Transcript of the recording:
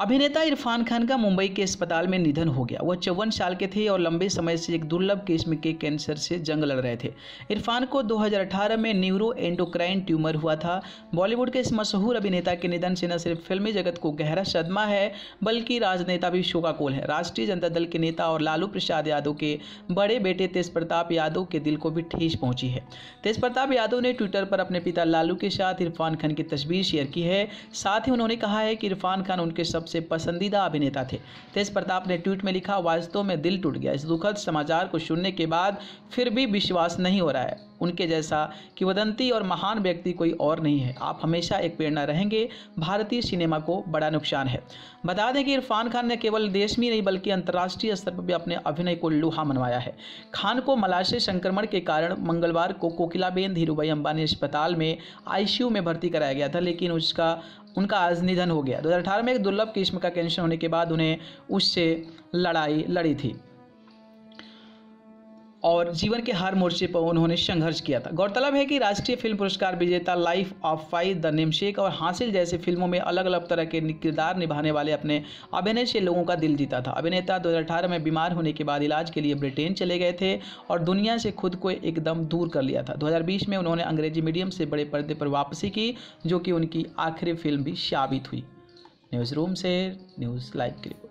अभिनेता इरफान खान का मुंबई के अस्पताल में निधन हो गया। वह 54 साल के थे और लंबे समय से एक दुर्लभ किस्म के कैंसर से जंग लड़ रहे थे। इरफान को 2018 में न्यूरो एंडोक्राइन ट्यूमर हुआ था। बॉलीवुड के इस मशहूर अभिनेता के निधन से न सिर्फ फिल्मी जगत को गहरा सदमा है बल्कि राजनेता भी शोकाकुल है। राष्ट्रीय जनता दल के नेता और लालू प्रसाद यादव के बड़े बेटे तेज प्रताप यादव के दिल को भी ठेस पहुंची है। तेज प्रताप यादव ने ट्विटर पर अपने पिता लालू के साथ इरफान खान की तस्वीर शेयर की है। साथ ही उन्होंने कहा है कि इरफान खान उनके सबसे पसंदीदा अभिनेता थे। तेज प्रताप ने ट्वीट में लिखा, वास्तव में दिल टूट गया। इस दुखद समाचार को सुनने के बाद फिर भी विश्वास नहीं हो रहा है। उनके जैसा किंवदंती और महान व्यक्ति कोई और नहीं है। आप हमेशा एक प्रेरणा रहेंगे। भारतीय सिनेमा को बड़ा नुकसान है। बता दें कि इरफान खान ने केवल देश में नहीं बल्कि अंतर्राष्ट्रीय स्तर पर भी अपने अभिनय को लोहा मनवाया है। खान को मलाशय संक्रमण के कारण मंगलवार को कोकिलाबेन धीरूभाई अंबानी अस्पताल में ICU में भर्ती कराया गया था, लेकिन उनका आज निधन हो गया। 2018 में एक दुर्लभ किस्म का कैंसर होने के बाद उन्हें उससे लड़ाई लड़ी थी और जीवन के हर मोर्चे पर उन्होंने संघर्ष किया था। गौरतलब है कि राष्ट्रीय फिल्म पुरस्कार विजेता Life of Pi, the Namesake और हासिल जैसे फिल्मों में अलग अलग तरह के किरदार निभाने वाले अपने अभिनय से लोगों का दिल जीता था। अभिनेता 2018 में बीमार होने के बाद इलाज के लिए ब्रिटेन चले गए थे और दुनिया से खुद को एकदम दूर कर लिया था। 2020 में उन्होंने अंग्रेजी मीडियम से बड़े पर्दे पर वापसी की, जो कि उनकी आखिरी फिल्म भी साबित हुई। न्यूज़ रूम से न्यूज़ लाइव की रिपोर्ट।